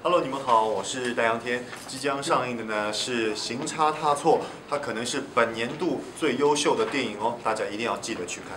Hello， 你们好，我是戴阳天。即将上映的呢是《行差踏错》，它可能是本年度最优秀的电影哦，大家一定要记得去看。